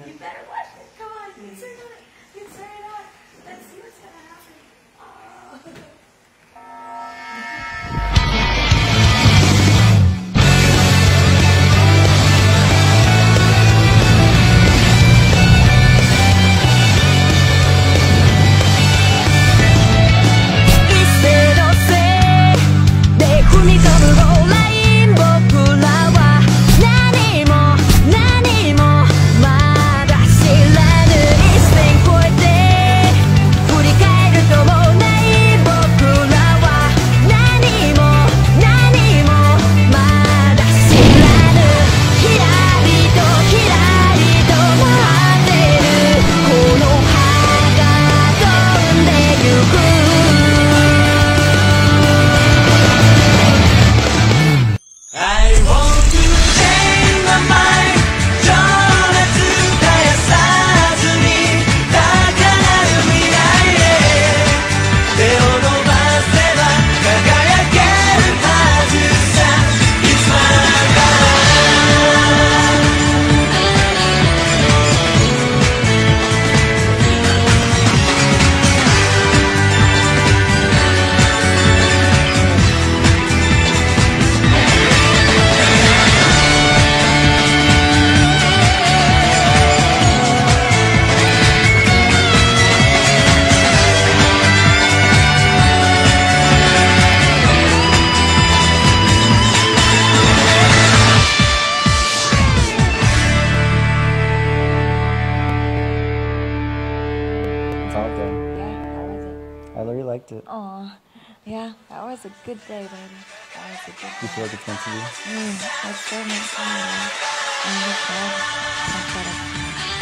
You better watch it. Come on, you can say that. You can say it out. Let's see what's going to happen. Oh. I really liked it. Aw, yeah, that was a good day, baby. That was a good day. You feel like it's meant to be? That's so much fun. I'm just glad I